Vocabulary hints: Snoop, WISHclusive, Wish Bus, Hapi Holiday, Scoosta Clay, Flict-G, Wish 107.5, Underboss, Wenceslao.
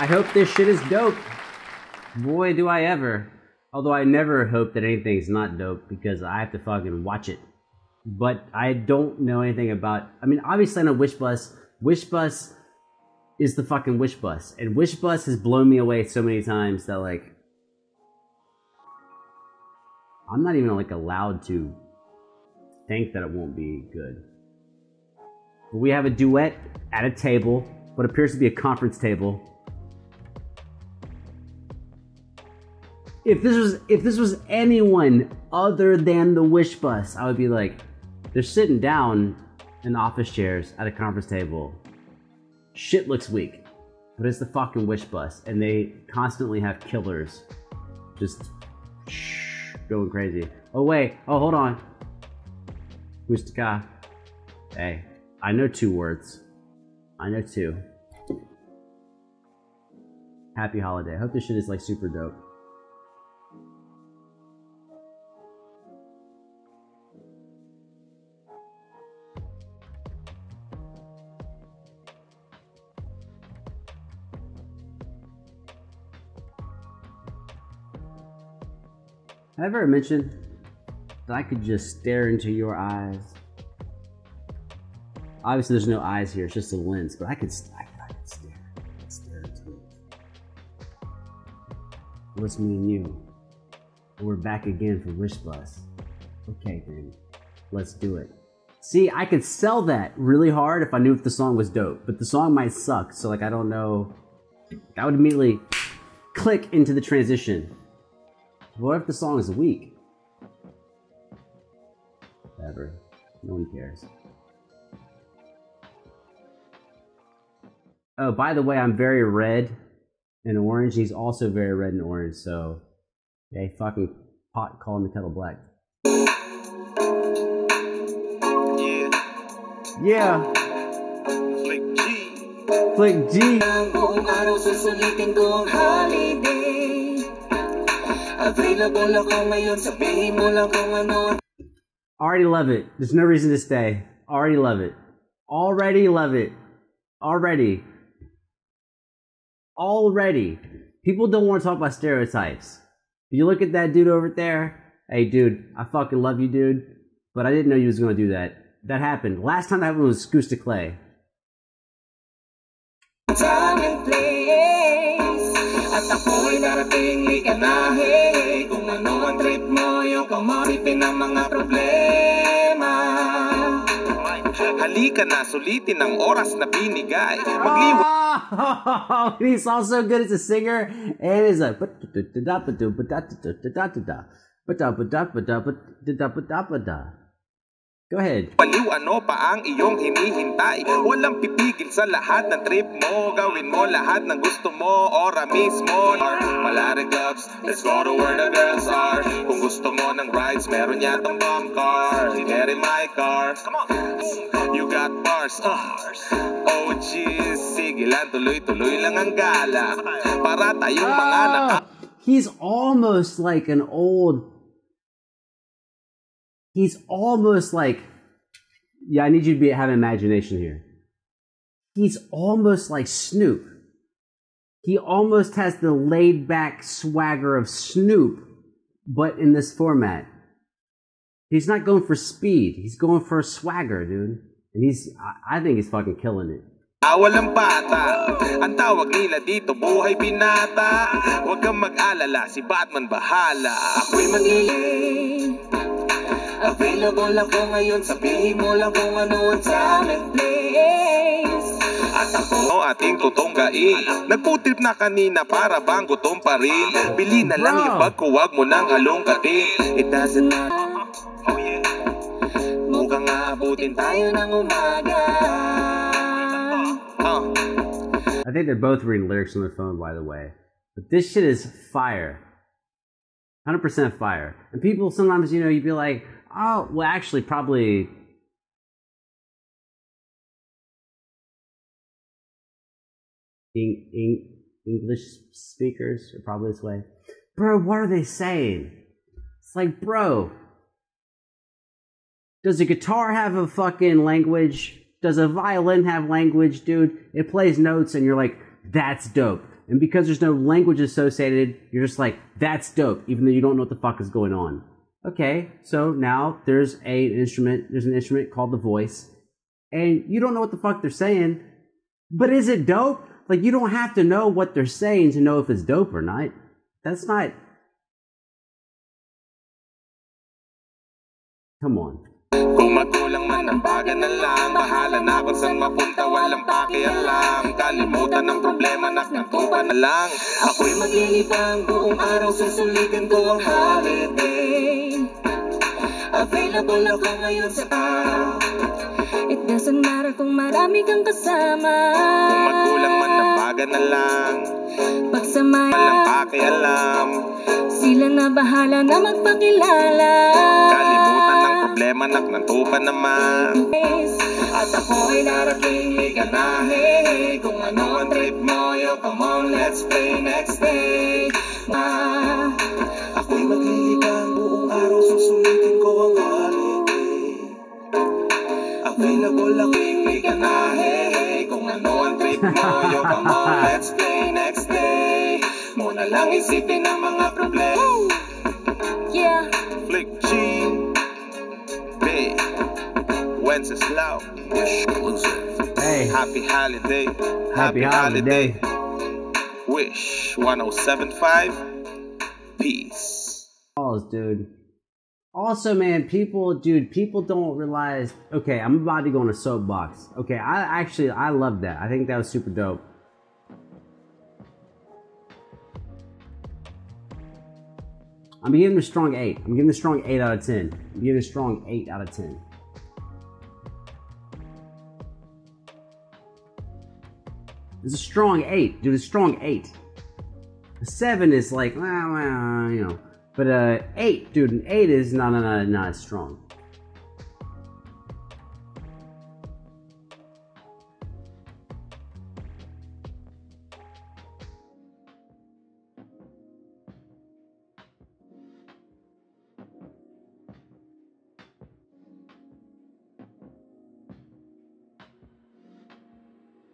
I hope this shit is dope. Boy, do I ever. Although I never hope that anything's not dope because I have to fucking watch it. But I don't know anything about... I mean, obviously I know Wish Bus. Wish Bus is the fucking Wish Bus. And Wish Bus has blown me away so many times that, like... I'm not even, like, allowed to think that it won't be good. But we have a duet at a table, what appears to be a conference table. If this was anyone other than the Wish Bus, I would be like, they're sitting down in office chairs at a conference table. Shit looks weak, but it's the fucking Wish Bus, and they constantly have killers just going crazy. Oh wait, oh hold on. Scoosta. Hey, I know two words. I know two. Hapi Holiday. I hope this shit is like super dope. Have I ever mentioned that I could just stare into your eyes? Obviously, there's no eyes here; it's just a lens. But I could stare into it. What's me and you? We're back again for Wish Bus. Okay, then let's do it. See, I could sell that really hard if I knew if the song was dope. But the song might suck, so like I don't know. I would immediately click into the transition. What if the song is weak? Whatever. No one cares. Oh, by the way, I'm very red and orange. He's also very red and orange, so... Yay, fucking pot calling the kettle black. Yeah. Flict-G. Flict-G. Already love it. There's no reason to stay. Already love it. Already love it. Already. Already. People don't want to talk about stereotypes. You look at that dude over there. Hey, dude, I fucking love you, dude. But I didn't know you was going to do that. That happened. Last time that happened was Scoosta Clay. Time and place. At ako'y darating likanahe. Kung ano ang trip mo, yung kamaripin ang mga problema. Halika na, sulitin ang oras na binigay. Oh, he's also good as a singer, and he's like, go ahead. Paliw ano pa ang iyong hinihintay? Walang pipigil sa lahat ng trip mo. Gawin mo lahat ng gusto mo. Ora mismo. Malarig ups, let's go to where the girls are. Kung gusto mo ng rides, meron yatang bomb car. Get in my car. Come on. You got bars. Oh jeez. Sige lang, tuloy-tuloy lang ang gala. Para tayong mga naka... He's almost like an old... He's almost like, yeah, I need you to be having imagination here. He's almost like Snoop. He almost has the laid-back swagger of Snoop, but in this format. He's not going for speed. He's going for a swagger, dude. And I think he's fucking killing it. Awalang bata, ang tawag nila dito buhay binata. Huwag kang mag-alala, si Batman bahala. Ako'y mag-iing. Available lang ko ngayon, sabihin mo lang kung ano ang time and place. At ako ating tutunggain. Nagputrip na kanina para bang gutom pa rin. Bili na lang yung bag ko, wag mo nang halongkatin. It doesn't matter. Oh yeah. Mukhang aabutin tayo ng umaga. I think they're both reading lyrics on their phone, by the way. But this shit is fire. 100% fire. And people sometimes, you know, you'd be like, oh, well, actually, probably. English speakers are probably this way. Bro, what are they saying? It's like, bro, does a guitar have a fucking language? Does a violin have language, dude? It plays notes, and you're like, that's dope. And because there's no language associated, you're just like, that's dope, even though you don't know what the fuck is going on. Okay, so now there's an instrument called the voice, and you don't know what the fuck they're saying, but is it dope? Like, you don't have to know what they're saying to know if it's dope or not. That's not... Come on. Available ako ngayon sa araw. It doesn't matter kung marami kang kasama. Kung magkulang man ang baga na lang. Pagsamayan, walang pakialam. Sila na bahala na magpakilala. Kalimutan ang problema, naknantupan naman. At ako ay darating, may ganahe. Kung ano ang trip mo, yo, come on, let's play next day. Ako'y maglilibang buong araw, susulitin ko ang holiday. Available aking may ganahe. Kung ano ang trip mo, yo, come on, let's play next day. Mo na lang isipin ang mga problema. Yeah. Flict-G, Big, Wenceslao, Wish exclusive. Hey. Happy Holiday. Happy Holiday. Wish 107.5. Peace. Oh, dude. Also, man, people don't realize. Okay, I'm about to go on a soapbox. Okay, I love that. I think that was super dope. I'm giving it a strong 8. I'm giving it a strong 8 out of 10. I'm giving it a strong 8 out of 10. It's a strong 8, dude. It's a strong 8. 7 is like, well, you know, but 8, dude, an 8 is not strong.